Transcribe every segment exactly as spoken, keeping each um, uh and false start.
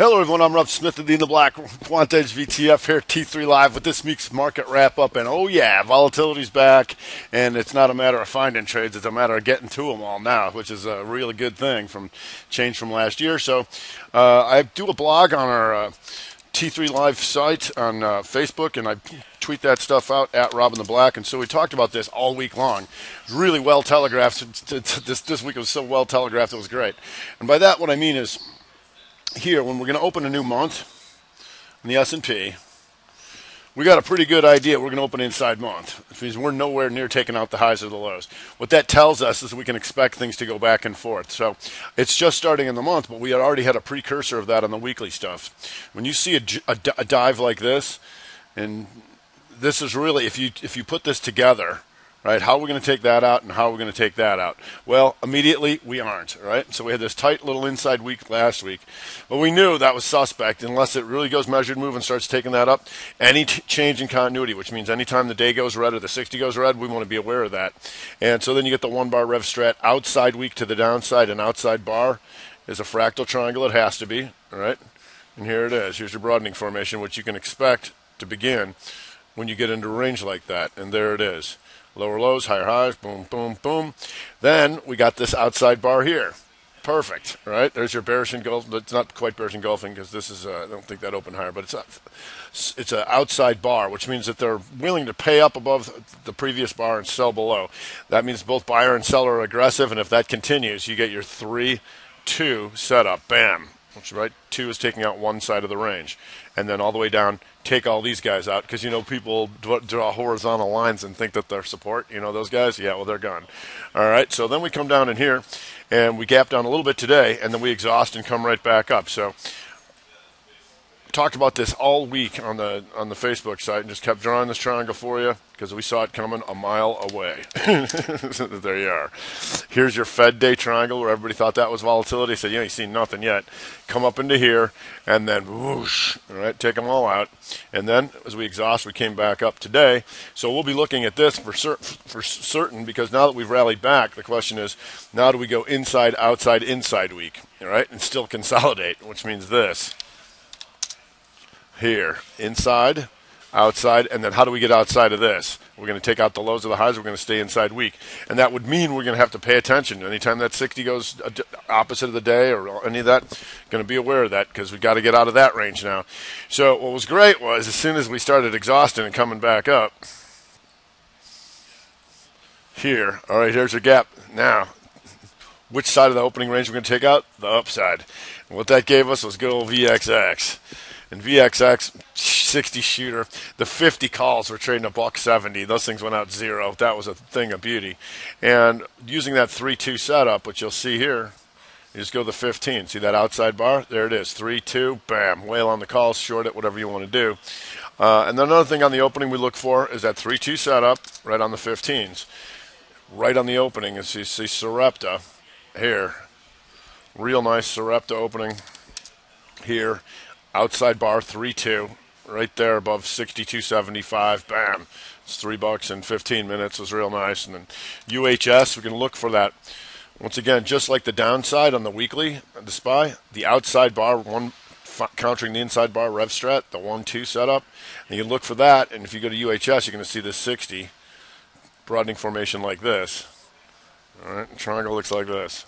Hello everyone, I'm Rob Smith of the In The Black Quantedge V T F here at T three Live with this week's market wrap up. And oh yeah, volatility's back, and it's not a matter of finding trades, it's a matter of getting to them all now, which is a really good thing from change from last year. So uh, I do a blog on our uh, T three Live site on uh, Facebook, and I tweet that stuff out at Rob in the Black. And so we talked about this all week long. Really well telegraphed. This, this week was so well telegraphed, it was great. And by that, what I mean is, here, when we're going to open a new month in the S and P, we got a pretty good idea we're going to open inside month, which means we're nowhere near taking out the highs or the lows. What that tells us is we can expect things to go back and forth. So it's just starting in the month, but we had already had a precursor of that on the weekly stuff. When you see a, a, a dive like this, and this is really, if you if you put this together, right, how are we going to take that out and how are we going to take that out? Well, immediately, we aren't, right? So we had this tight little inside week last week. But we knew that was suspect unless it really goes measured move and starts taking that up. Any t change in continuity, which means anytime the day goes red or the sixty goes red, we want to be aware of that. And so then you get the one-bar rev strat outside week to the downside. An outside bar is a fractal triangle. It has to be, all right? And here it is. Here's your broadening formation, which you can expect to begin when you get into a range like that. And there it is. Lower lows, higher highs, boom, boom, boom. Then we got this outside bar here. Perfect, right? There's your bearish engulfing. It's not quite bearish engulfing because this is, uh, I don't think that opened higher, but it's a, it's an outside bar, which means that they're willing to pay up above the previous bar and sell below. That means both buyer and seller are aggressive, and if that continues, you get your three two setup. Bam. Which, right, two is taking out one side of the range. And then all the way down, take all these guys out. Because, you know, people draw horizontal lines and think that they're support. You know, those guys? Yeah, well, they're gone. All right, so then we come down in here, and we gap down a little bit today, and then we exhaust and come right back up. So talked about this all week on the on the Facebook site and just kept drawing this triangle for you because we saw it coming a mile away. There you are. Here's your Fed day triangle where everybody thought that was volatility. Said, yeah, you seen nothing yet. Come up into here and then whoosh, all right, take them all out. And then as we exhaust, we came back up today. So we'll be looking at this for, cer for certain because now that we've rallied back, the question is, now do we go inside, outside, inside week, all right, and still consolidate, which means this. Here, inside, outside, and then how do we get outside of this? We're going to take out the lows or the highs. We're going to stay inside weak. And that would mean we're going to have to pay attention. Anytime that sixty goes opposite of the day or any of that, going to be aware of that because we've got to get out of that range now. So what was great was as soon as we started exhausting and coming back up, here, all right, here's your gap. Now, which side of the opening range we're going to take out? The upside. And what that gave us was good old V X X. And V X X, sixty shooter, the fifty calls were trading a buck seventy. Those things went out zero. That was a thing of beauty. And using that three two setup, which you'll see here, you just go to the fifteen. See that outside bar? There it is, three two, bam, whale on the calls, short it, whatever you want to do. Uh, and then another thing on the opening we look for is that three two setup right on the fifteens. Right on the opening, you see, see Sarepta here. Real nice Sarepta opening here. Outside bar three two, right there above sixty-two seventy-five. Bam, it's three bucks in fifteen minutes. Was real nice. And then U H S, we can look for that. Once again, just like the downside on the weekly, the S P Y, the outside bar one countering the inside bar rev strat, the one two setup, and you can look for that. And if you go to U H S, you're going to see this sixty broadening formation like this. All right, triangle looks like this.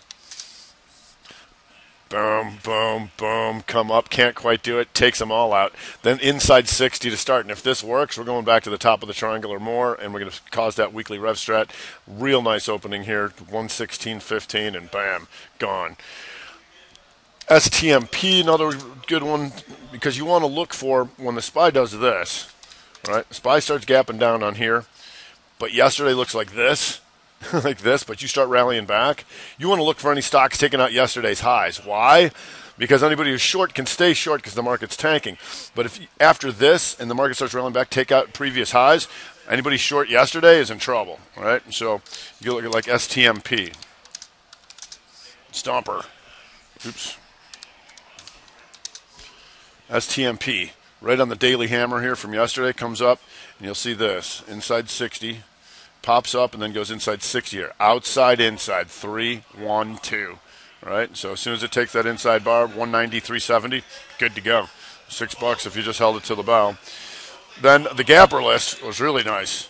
Boom, boom, boom, come up, can't quite do it, takes them all out. Then inside sixty to start, and if this works, we're going back to the top of the triangle or more, and we're going to cause that weekly rev strat. Real nice opening here, one sixteen fifteen, and bam, gone. S T M P, another good one, because you want to look for when the S P Y does this, right? The S P Y starts gapping down on here, but yesterday looks like this. Like this, but you start rallying back, you want to look for any stocks taking out yesterday's highs. Why? Because anybody who's short can stay short because the market's tanking. But if you, after this and the market starts rallying back, take out previous highs, anybody short yesterday is in trouble, all right? So you look at like S T M P, Stomper, oops, S T M P, right on the daily hammer here from yesterday, comes up, and you'll see this, inside sixty, pops up and then goes inside sixty here. Outside, inside, three, one, two. right? So as soon as it takes that inside bar, one ninety, three seventy, good to go. Six bucks if you just held it to the bow. Then the gapper list was really nice.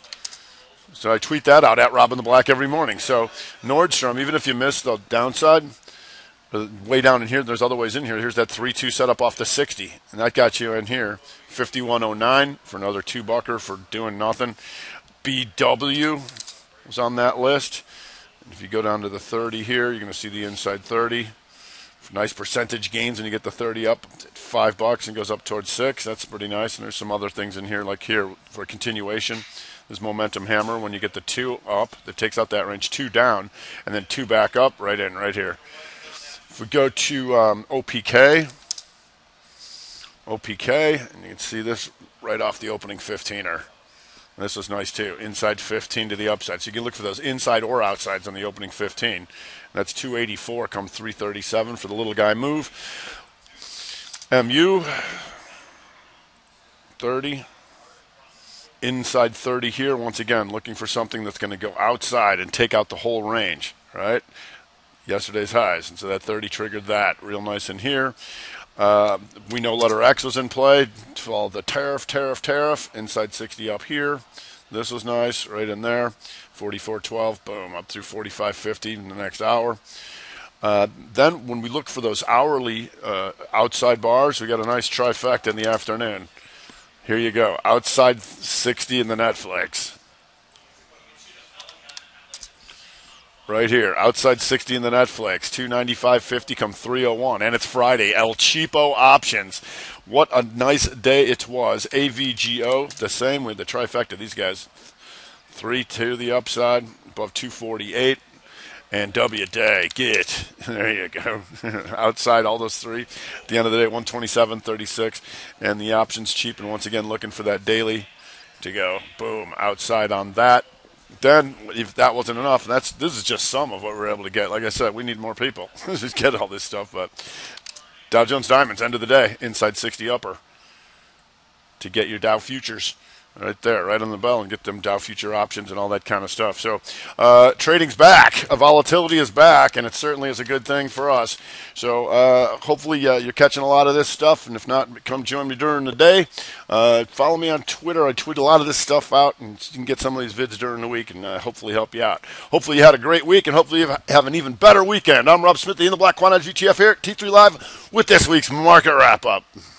So I tweet that out at Rob in the Black every morning. So Nordstrom, even if you miss the downside, way down in here, there's other ways in here. Here's that three two setup off the sixty, and that got you in here. fifty-one oh nine for another two bucker for doing nothing. B W was on that list. If you go down to the thirty here, you're going to see the inside thirty. Nice percentage gains when you get the thirty up at five bucks and goes up towards six. That's pretty nice. And there's some other things in here, like here for a continuation. There's momentum hammer when you get the two up that takes out that range, two down, and then two back up right in right here. If we go to um, O P K, O P K, and you can see this right off the opening fifteen-er. And this is nice too, inside fifteen to the upside. So you can look for those inside or outsides on the opening fifteen. That's two eighty-four come three thirty-seven for the little guy move. M U, thirty. Inside thirty here, once again, looking for something that's going to go outside and take out the whole range, right? Yesterday's highs, and so that thirty triggered that. Real nice in here. Uh, we know letter X was in play. All the tariff, tariff, tariff. Inside sixty up here. This was nice, right in there. forty-four twelve, boom, up through forty-five fifty in the next hour. Uh, then when we look for those hourly uh, outside bars, we got a nice trifecta in the afternoon. Here you go, outside sixty in the Netflix. Right here, outside sixty in the Netflix, two ninety-five fifty come three oh one, and it's Friday. El Cheapo Options. What a nice day it was. A V G O, the same with the trifecta. These guys, three two the upside, above two forty-eight, and W day. Get there you go. Outside all those three. At the end of the day, one twenty-seven thirty-six, and the options cheap. And once again, looking for that daily to go. Boom, outside on that. Then, if that wasn't enough, that's this is just some of what we're able to get. Like I said, we need more people to get all this stuff. But Dow Jones Diamonds, end of the day, inside sixty upper to get your Dow futures right there, right on the bell, and get them Dow future options and all that kind of stuff. So uh, trading's back. Volatility is back, and it certainly is a good thing for us. So uh, hopefully uh, you're catching a lot of this stuff, and if not, come join me during the day. Uh, follow me on Twitter. I tweet a lot of this stuff out, and you can get some of these vids during the week and uh, hopefully help you out. Hopefully you had a great week, and hopefully you have an even better weekend. I'm Rob Smith, the In The Black Quantedge V T F here at T three Live with this week's market wrap-up.